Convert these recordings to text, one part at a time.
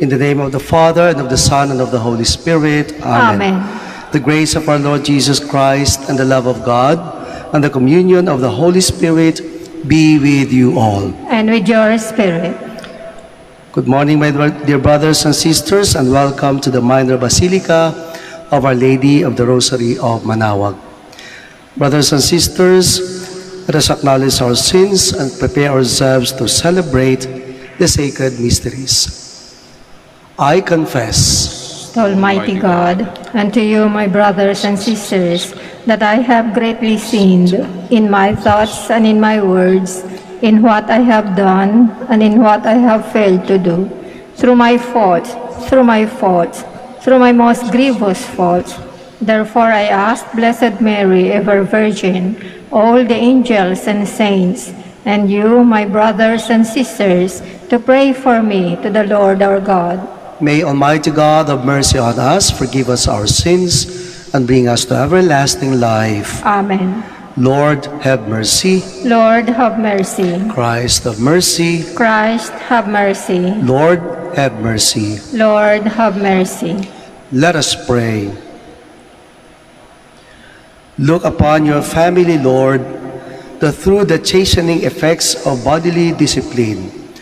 In the name of the Father, and of the Son, and of the Holy Spirit. Amen. Amen. The grace of our Lord Jesus Christ, and the love of God, and the communion of the Holy Spirit be with you all. And with your spirit. Good morning, my dear brothers and sisters, and welcome to the Minor Basilica of Our Lady of the Rosary of Manaoag. Brothers and sisters, let us acknowledge our sins and prepare ourselves to celebrate the sacred mysteries. I confess to Almighty God and to you, my brothers and sisters, that I have greatly sinned in my thoughts and in my words, in what I have done and in what I have failed to do, through my most grievous fault. Therefore I ask Blessed Mary, ever Virgin, all the angels and saints, and you, my brothers and sisters, to pray for me to the Lord our God. May Almighty God have mercy on us, forgive us our sins, and bring us to everlasting life. Amen. Lord, have mercy. Lord, have mercy. Christ, have mercy. Christ, have mercy. Lord, have mercy. Lord, have mercy. Let us pray. Look upon your family, Lord, that through the chastening effects of bodily discipline,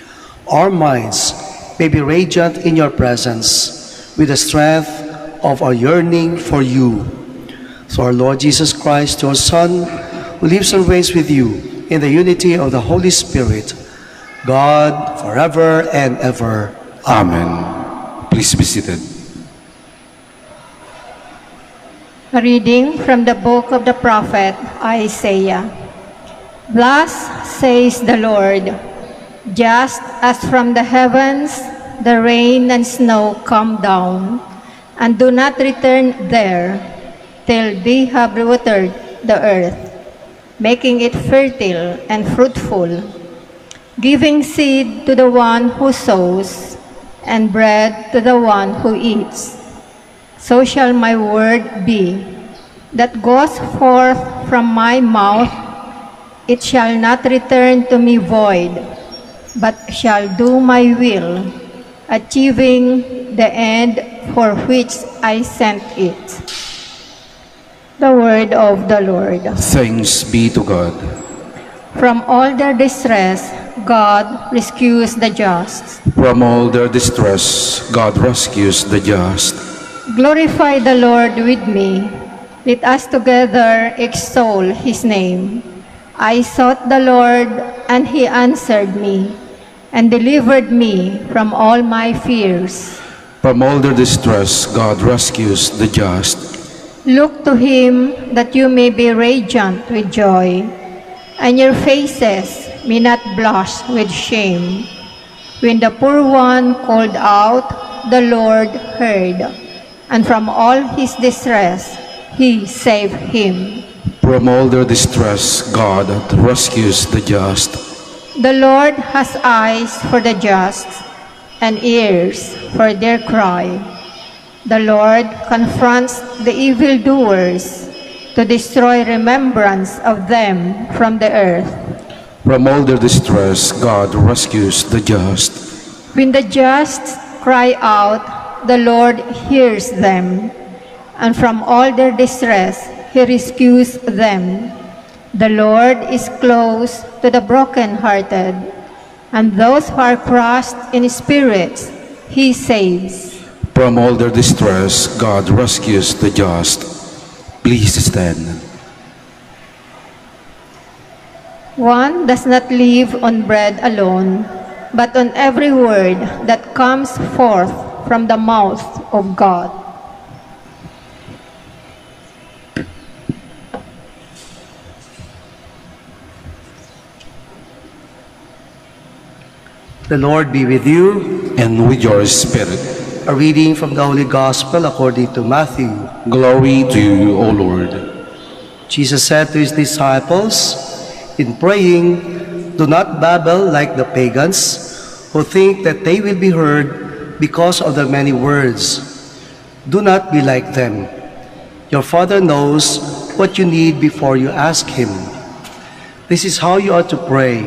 our minds may be radiant in your presence with the strength of our yearning for you. Through our Lord Jesus Christ, your Son, who lives and reigns with you in the unity of the Holy Spirit, God, forever and ever. Amen. Please be seated. A reading from the book of the prophet Isaiah. Thus says the Lord, just as from the heavens the rain and snow come down, and do not return there, till they have watered the earth, making it fertile and fruitful, giving seed to the one who sows, and bread to the one who eats, so shall my word be that goes forth from my mouth. It shall not return to me void, but shall do my will, achieving the end for which I sent it. The word of the Lord. Thanks be to God. From all their distress, God rescues the just. From all their distress, God rescues the just. Glorify the Lord with me. Let us together extol his name. I sought the Lord, and he answered me, and delivered me from all my fears. From all their distress, God rescues the just. Look to him, that you may be radiant with joy, and your faces may not blush with shame. When the poor one called out, the Lord heard, and from all his distress, he saved him. From all their distress, God rescues the just. The Lord has eyes for the just, and ears for their cry. The Lord confronts the evildoers to destroy remembrance of them from the earth. From all their distress, God rescues the just. When the just cry out, the Lord hears them, and from all their distress, he rescues them. The Lord is close to the brokenhearted, and those who are crushed in spirits, he saves. From all their distress, God rescues the just. Please stand. One does not live on bread alone, but on every word that comes forth from the mouth of God. The Lord be with you. And with your spirit. A reading from the Holy Gospel according to Matthew. Glory to you, O Lord. Jesus said to his disciples, in praying, do not babble like the pagans, who think that they will be heard because of their many words. Do not be like them. Your Father knows what you need before you ask him. This is how you ought to pray.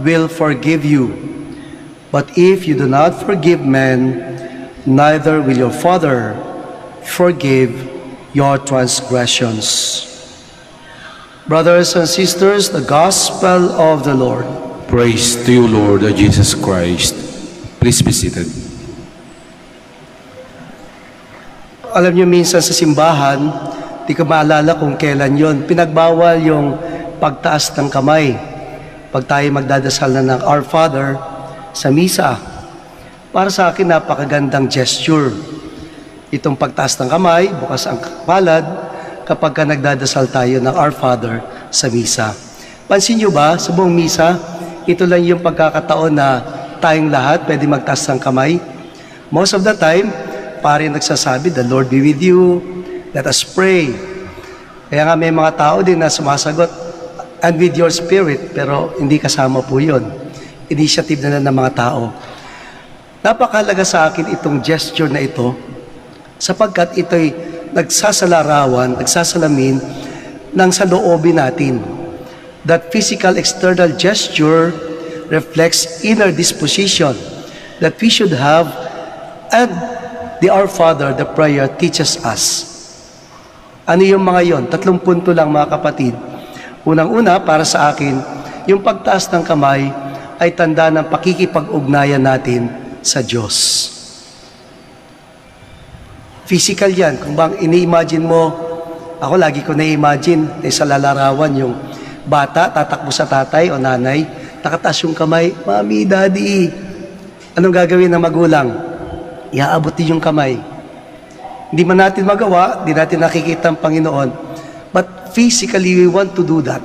will forgive you. But if you do not forgive men, neither will your Father forgive your transgressions. Brothers and sisters, the Gospel of the Lord. Praise to you, Lord Jesus Christ. Please be seated. Alam niyo, minsan sa simbahan, di ka maalala kung kailan yon. Pinagbawal yung pagtaas ng kamay. Pag tayo magdadasal na ng Our Father, sa misa. Para sa akin, napakagandang gesture. Itong pagtaas ng kamay, bukas ang palad, kapag ka nagdadasal tayo ng Our Father sa misa. Pansin nyo ba, sa buong misa, ito lang yung pagkakataon na tayong lahat pwede magtaas ng kamay? Most of the time, pare nagsasabi, "The Lord be with you, let us pray." Kaya nga may mga tao din na sumasagot, "And with your spirit," pero hindi kasama po yun. Initiative na lang ng mga tao. Napakahalaga sa akin itong gesture na ito sapagkat ito'y nagsasalarawan, nagsasalamin ng saloobin natin. That physical external gesture reflects inner disposition that we should have, and the Our Father, the prayer, teaches us. Ano yung mga yon? 3 punto lang, mga kapatid. Unang-una, para sa akin, yung pagtaas ng kamay ay tanda ng pakikipag-ugnayan natin sa Diyos. Physical yan. Kung bang ini-imagine mo, ako lagi ko na-imagine, sa lalarawan yung bata, tatakbo sa tatay o nanay, nakataas yung kamay, "Mami, Daddy." Anong gagawin ng magulang? Iaabot din yung kamay. Hindi man natin magawa, hindi natin nakikita ang Panginoon. But physically, we want to do that.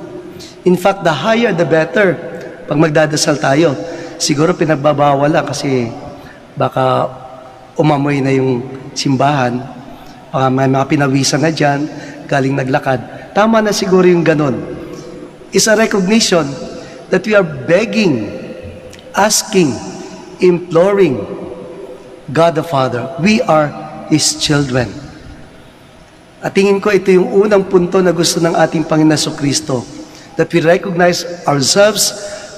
In fact, the higher, the better. Pag magdadasal tayo, siguro pinagbabawal lang kasi baka umamoy na yung simbahan, may mga pinawisan na dyan, galing naglakad. Tama na siguro yung ganun. It's a recognition that we are begging, asking, imploring God the Father. We are His children. At tingin ko ito yung unang punto na gusto ng ating Panginoon Kristo, that we recognize ourselves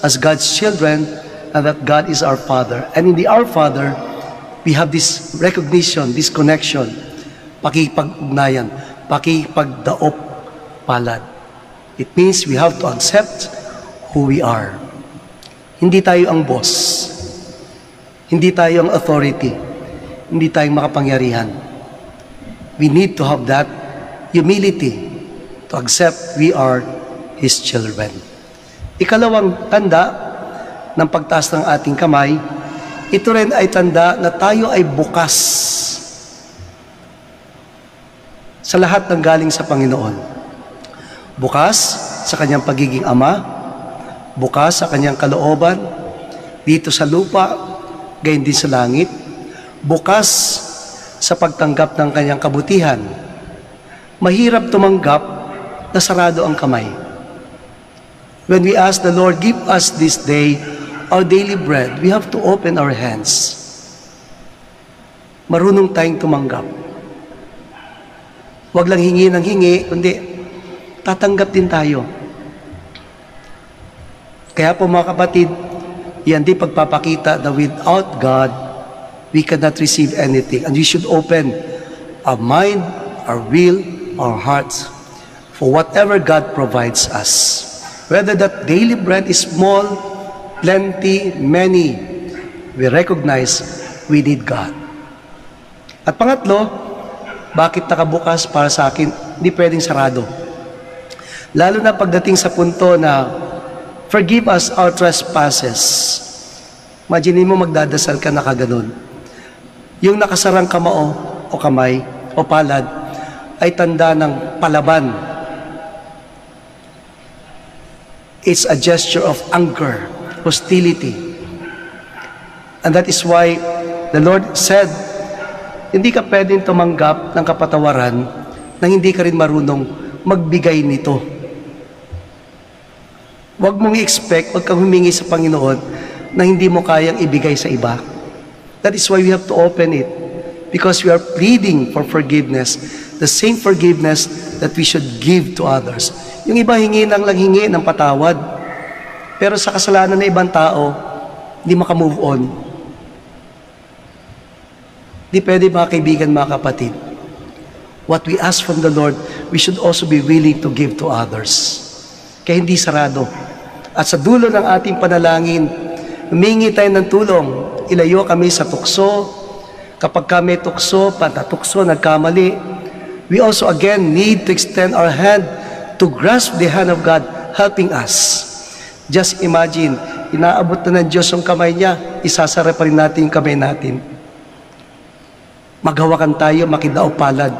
as God's children, and that God is our Father. And in the Our Father, we have this recognition, this connection, pakipag-ugnayan, pakipagdaop palad. It means we have to accept who we are. Hindi tayo ang boss. Hindi tayo ang authority. Hindi tayo makapangyarihan. We need to have that humility to accept we are His children. Ikalawang tanda ng pagtaas ng ating kamay, ito rin ay tanda na tayo ay bukas sa lahat ng galing sa Panginoon. Bukas sa Kanyang pagiging Ama, bukas sa Kanyang kalooban, dito sa lupa, gayon din sa langit, bukas sa pagtanggap ng Kanyang kabutihan. Mahirap tumanggap na sarado ang kamay. When we ask the Lord, "Give us this day our daily bread," we have to open our hands. Marunong tayong tumanggap. Huwag lang hingi ng hingi, kundi tatanggap din tayo. Kaya po mga kapatid, yan din pagpapakita na without God, we cannot receive anything. And we should open our mind, our will, our hearts for whatever God provides us. Whether that daily bread is small, plenty, many, we recognize we need God. At pangatlo, bakit nakabukas para sa akin? Hindi pwedeng sarado. Lalo na pagdating sa punto na forgive us our trespasses. Imagine mo magdadasal ka na kaganon. Yung nakasarang kamao o kamay o palad ay tanda ng palaban. It's a gesture of anger, hostility. And that is why the Lord said, hindi ka pwedeng tumanggap ng kapatawaran na hindi ka rin marunong magbigay nito. Huwag mong i-expect, huwag kang humingi sa Panginoon na hindi mo kayang ibigay sa iba. That is why we have to open it, because we are pleading for forgiveness, the same forgiveness that we should give to others. Yung iba hingi ng patawad, pero sa kasalanan ng ibang tao, hindi makamove on. Di pwede mga kaibigan, mga kapatid. What we ask from the Lord, we should also be willing to give to others. Kaya hindi sarado. At sa dulo ng ating panalangin, humingi tayo ng tulong. Ilayo kami sa tukso. Kapag kami tukso, patatukso, nagkamali, we also again need to extend our hand to grasp the hand of God helping us. Just imagine, inaabot na ng Diyos ang kamay niya, isasara pa rin natin yung kamay natin. Maghawakan tayo, makidaupalad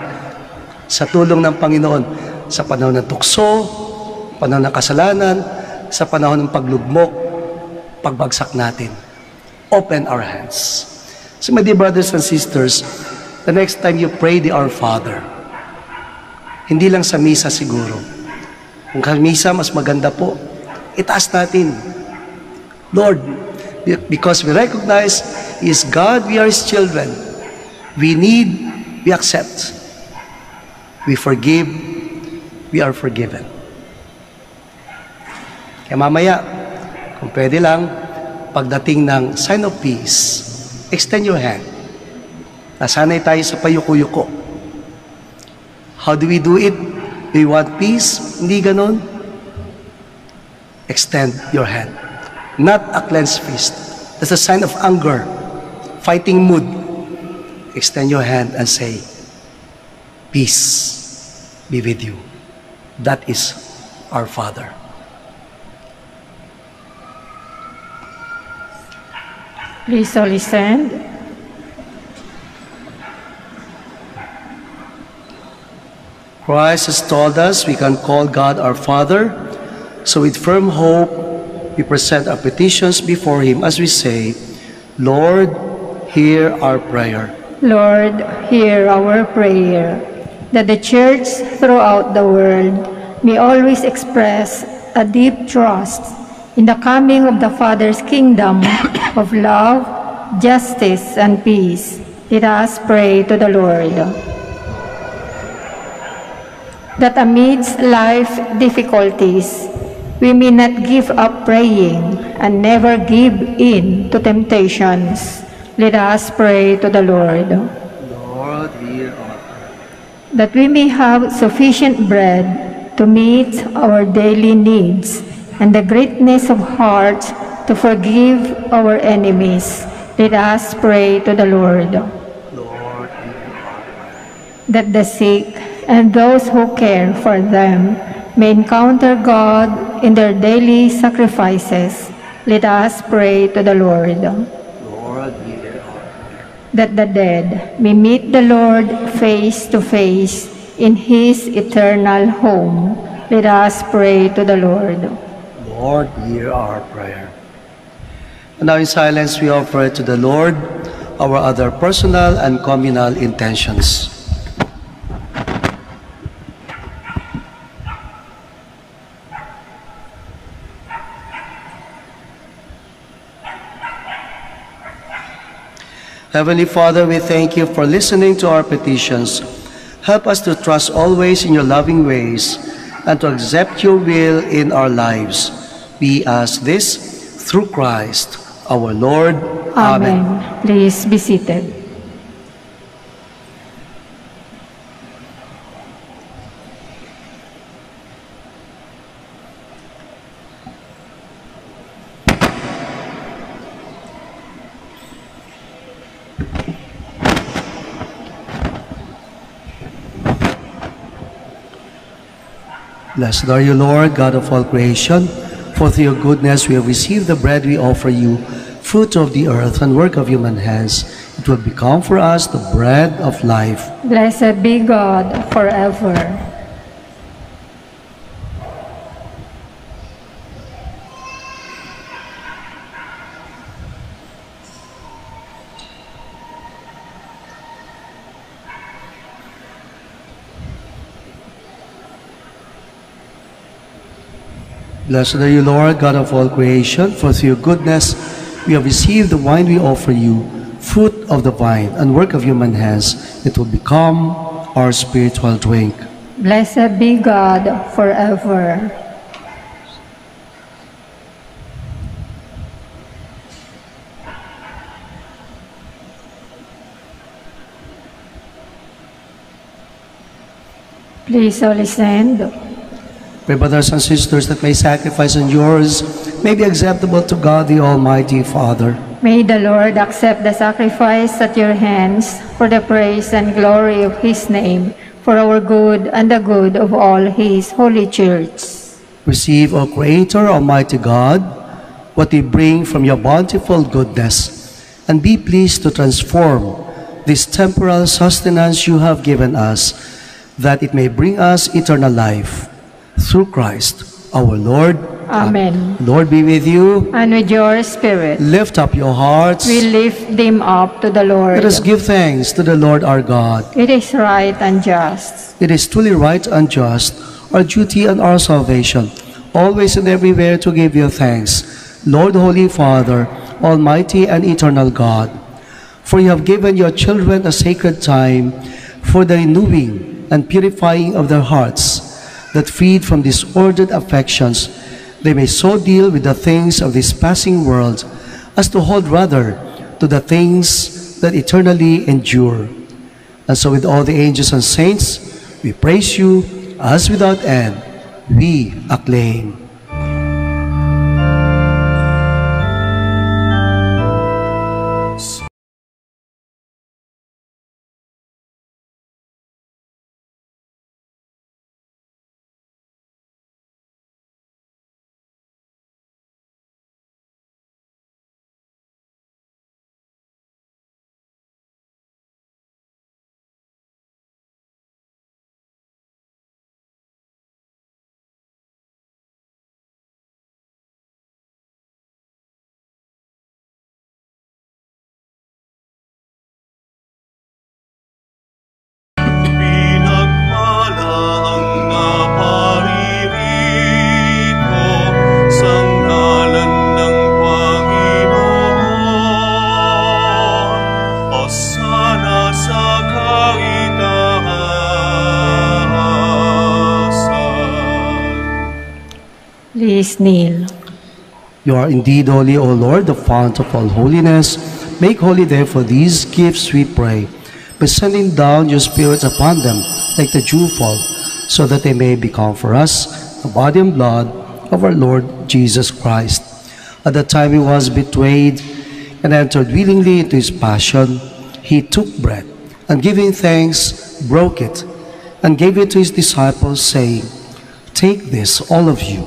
sa tulong ng Panginoon sa panahon ng tukso, panahon ng kasalanan, sa panahon ng paglugmok, pagbagsak natin. Open our hands. So my dear brothers and sisters, the next time you pray the Our Father, hindi lang sa misa siguro. Kung sa misa, mas maganda po, itaas natin. Lord, because we recognize He is God, we are His children. We need, we accept, we forgive, we are forgiven. Kaya mamaya, kung pwede lang, pagdating ng sign of peace, extend your hand. Nasanay tayo sa payuko-yuko. How do we do it? Do you want peace? Hindi ganun. Extend your hand. Not a clenched fist. That's a sign of anger, fighting mood. Extend your hand and say, peace be with you. That is Our Father. Please all stand. Christ has told us we can call God our Father, so with firm hope we present our petitions before Him as we say, Lord, hear our prayer. Lord, hear our prayer, that the Church throughout the world may always express a deep trust in the coming of the Father's kingdom of love, justice, and peace. Let us pray to the Lord. That amidst life difficulties, we may not give up praying and never give in to temptations. Let us pray to the Lord. Lord, hear our prayer. That we may have sufficient bread to meet our daily needs and the greatness of heart to forgive our enemies. Let us pray to the Lord. Lord, hear our prayer. That the sick and those who care for them may encounter God in their daily sacrifices. Let us pray to the Lord. That the dead may meet the Lord face to face in His eternal home. Let us pray to the Lord. Lord, hear our prayer. And now in silence we offer to the Lord our other personal and communal intentions. Heavenly Father, we thank you for listening to our petitions. Help us to trust always in your loving ways and to accept your will in our lives. We ask this through Christ our Lord. Amen. Amen. Please be seated. Blessed are you, Lord, God of all creation, for through your goodness we have received the bread we offer you, fruit of the earth and work of human hands. It will become for us the bread of life. Blessed be God forever. Blessed are you, Lord, God of all creation, for through your goodness we have received the wine we offer you, fruit of the vine and work of human hands. It will become our spiritual drink. Blessed be God forever. Please all stand. Pray, brothers and sisters, that my sacrifice and yours may be acceptable to God, the Almighty Father. May the Lord accept the sacrifice at your hands for the praise and glory of his name, for our good and the good of all his holy church. Receive, O Creator, Almighty God, what we bring from your bountiful goodness, and be pleased to transform this temporal sustenance you have given us, that it may bring us eternal life. Through Christ our Lord. Amen. Lord be with you. And with your spirit. Lift up your hearts. We lift them up to the Lord. Let us give thanks to the Lord our God. It is right and just. It is truly right and just, our duty and our salvation, always and everywhere to give you thanks, Lord, Holy Father, Almighty and eternal God. For you have given your children a sacred time for the renewing and purifying of their hearts, that freed from disordered affections, they may so deal with the things of this passing world as to hold rather to the things that eternally endure. And so with all the angels and saints, we praise you as without end we acclaim. Kneel. You are indeed holy, O Lord, the fount of all holiness. Make holy, therefore, these gifts, we pray, by sending down your Spirit upon them like the dewfall, so that they may become for us the body and blood of our Lord Jesus Christ. At the time he was betrayed and entered willingly into his passion, he took bread and, giving thanks, broke it and gave it to his disciples, saying, "Take this, all of you,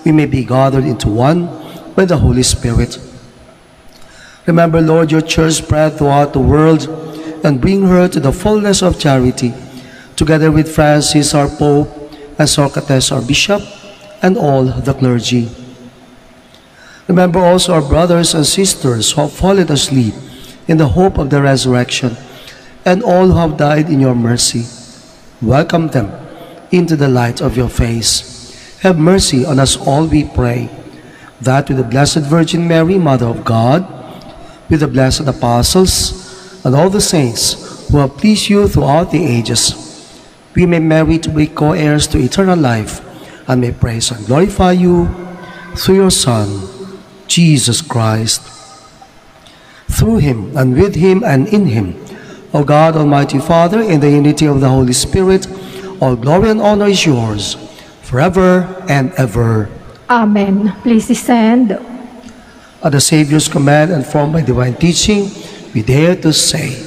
we may be gathered into one by the Holy Spirit. Remember, Lord, your church spread throughout the world, and bring her to the fullness of charity, together with Francis our Pope and Socrates our Bishop, and all the clergy. Remember also our brothers and sisters who have fallen asleep in the hope of the resurrection, and all who have died in your mercy. Welcome them into the light of your face. Have mercy on us all, we pray, that with the Blessed Virgin Mary, Mother of God, with the blessed apostles, and all the saints who have pleased you throughout the ages, we may merit to be co-heirs to eternal life, and may praise and glorify you through your Son, Jesus Christ. Through him, and with him, and in him, O God, Almighty Father, in the unity of the Holy Spirit, all glory and honor is yours, forever and ever. Amen. Please descend. At the Savior's command and formed by divine teaching, we dare to say,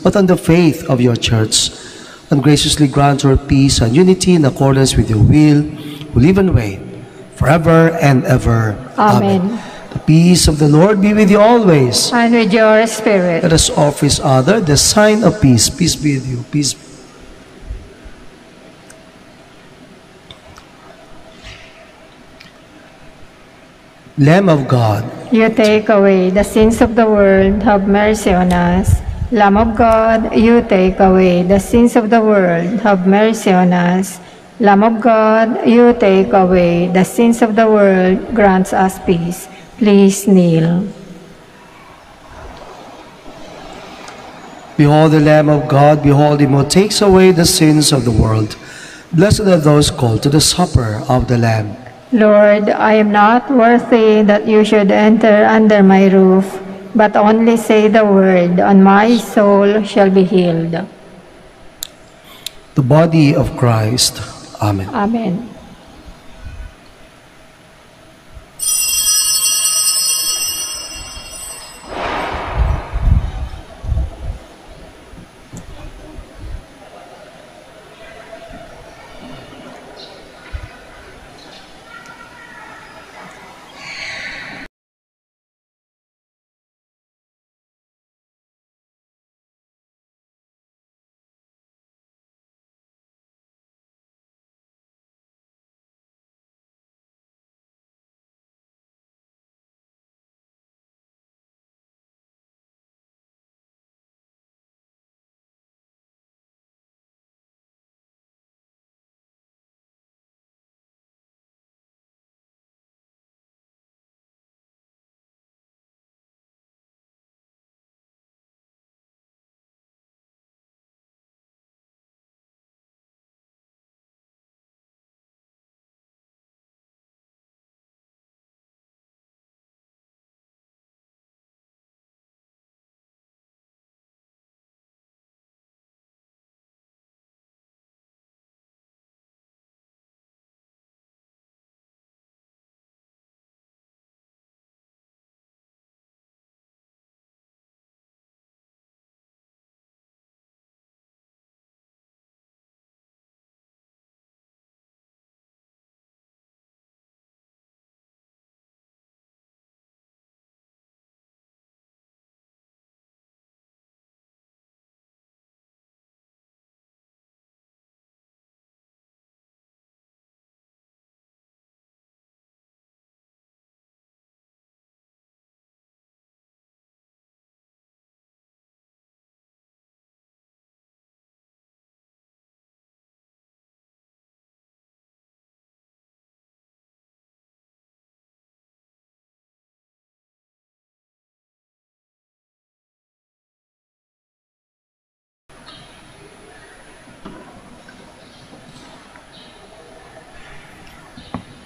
but on the faith of your church, and graciously grant her peace and unity in accordance with your will, who live and reign forever and ever. Amen. Amen. The peace of the Lord be with you always. And with your spirit. Let us offer each other the sign of peace. Peace be with you. Peace. Lamb of God, you take away the sins of the world, have mercy on us. Lamb of God, you take away the sins of the world, have mercy on us. Lamb of God, you take away the sins of the world, grant us peace. Please kneel. Behold the Lamb of God, behold him who takes away the sins of the world. Blessed are those called to the supper of the Lamb. Lord, I am not worthy that you should enter under my roof, but only say the word, and my soul shall be healed. The body of Christ. Amen. Amen.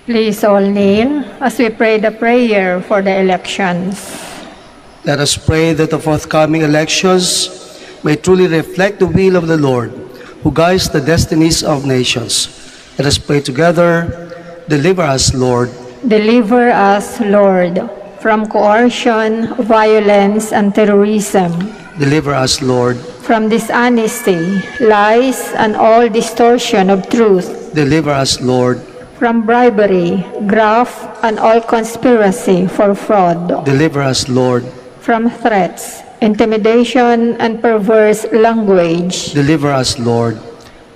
Please all kneel as we pray the prayer for the elections. Let us pray that the forthcoming elections may truly reflect the will of the Lord, who guides the destinies of nations. Let us pray together. Deliver us, Lord. Deliver us, Lord, from coercion, violence, and terrorism. Deliver us, Lord, from dishonesty, lies, and all distortion of truth. Deliver us, Lord, from bribery, graft, and all conspiracy for fraud. Deliver us, Lord, from threats, intimidation, and perverse language. Deliver us, Lord.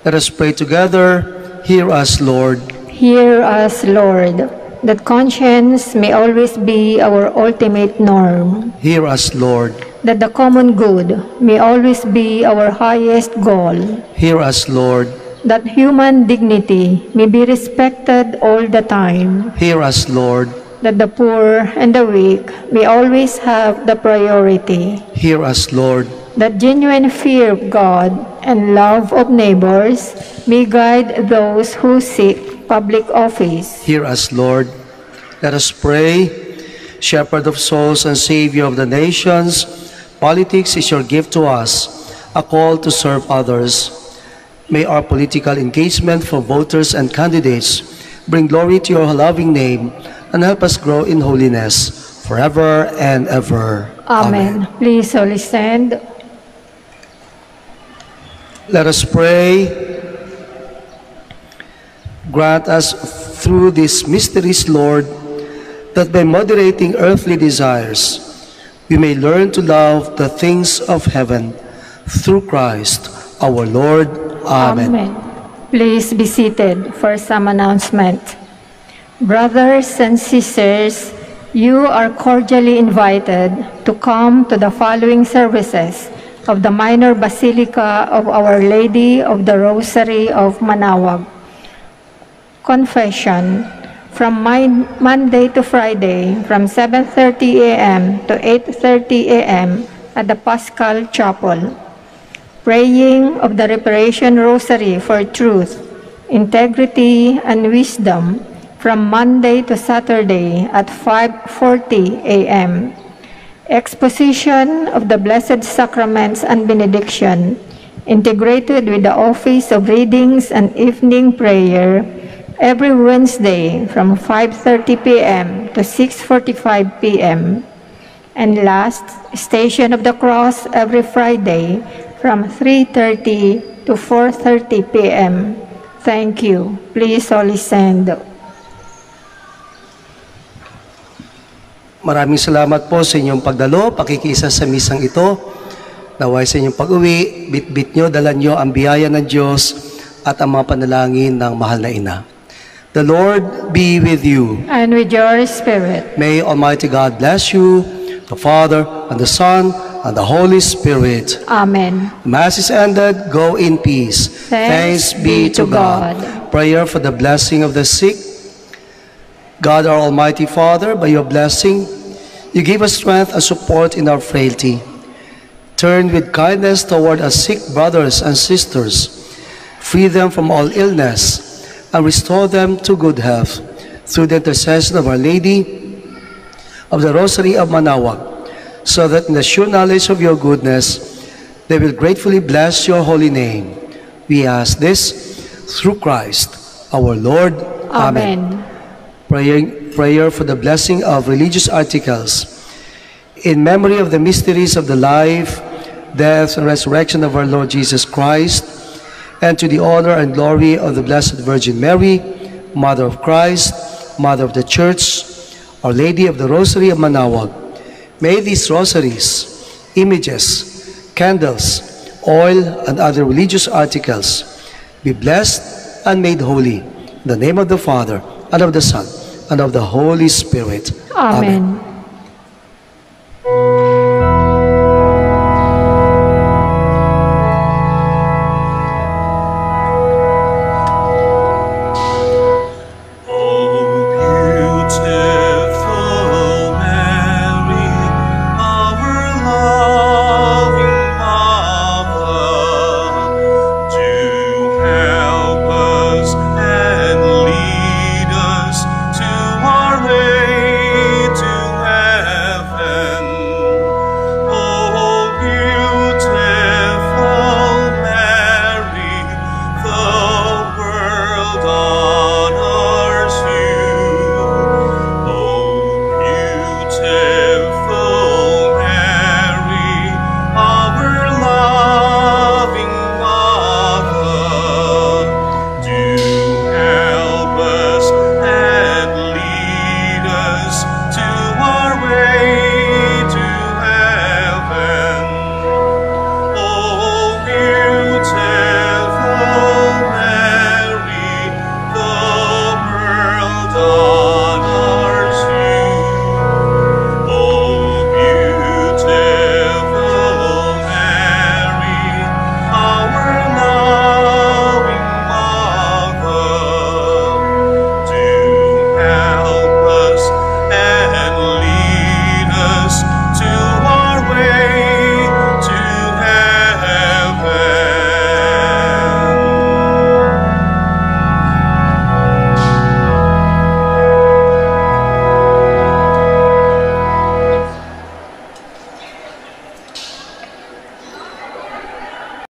Let us pray together. Hear us, Lord. Hear us, Lord, that conscience may always be our ultimate norm. Hear us, Lord, that the common good may always be our highest goal. Hear us, Lord, that human dignity may be respected all the time. Hear us, Lord, that the poor and the weak may always have the priority. Hear us, Lord, that genuine fear of God and love of neighbors may guide those who seek public office. Hear us, Lord. Let us pray. Shepherd of souls and Savior of the nations, politics is your gift to us, a call to serve others. May our political engagement for voters and candidates bring glory to your loving name and help us grow in holiness forever and ever. Amen. Please all stand. Let us pray. Grant us through these mysteries, Lord, that by moderating earthly desires, we may learn to love the things of heaven through Christ our Lord. Amen. Amen. Please be seated for some announcement. Brothers and sisters, you are cordially invited to come to the following services of the Minor Basilica of Our Lady of the Rosary of Manaoag. Confession. From Monday to Friday, from 7:30 a.m. to 8:30 a.m. at the Paschal Chapel. Praying of the Reparation Rosary for Truth, Integrity, and Wisdom, from Monday to Saturday at 5:40 a.m. Exposition of the Blessed Sacraments and Benediction, integrated with the Office of Readings and Evening Prayer, every Wednesday from 5:30 p.m. to 6:45 p.m. And last, Station of the Cross every Friday from 3:30 to 4:30 p.m. Thank you. Please all stand. Maraming salamat po sa inyong pagdalo, pakikiisa sa misang ito. Naway sa inyong pag-uwi, bit-bit nyo, dala nyo ang biyaya ng Diyos at ang mga panalangin ng mahal na ina. The Lord be with you. And with your spirit. May Almighty God bless you, the Father, and the Son, and the Holy Spirit. Amen. Mass is ended. Go in peace. Thanks be to God. Prayer for the blessing of the sick. God, our Almighty Father, by your blessing, you give us strength and support in our frailty. Turn with kindness toward our sick brothers and sisters. Free them from all illness and restore them to good health through the intercession of Our Lady of the Rosary of Manaoag, so that in the sure knowledge of your goodness, they will gratefully bless your holy name. We ask this through Christ our Lord. Amen. Amen. Prayer for the blessing of religious articles. In memory of the mysteries of the life, death, and resurrection of our Lord Jesus Christ, and to the honor and glory of the Blessed Virgin Mary, Mother of Christ, Mother of the Church, Our Lady of the Rosary of Manaoag, may these rosaries, images, candles, oil, and other religious articles be blessed and made holy. In the name of the Father, and of the Son, and of the Holy Spirit. Amen. Amen.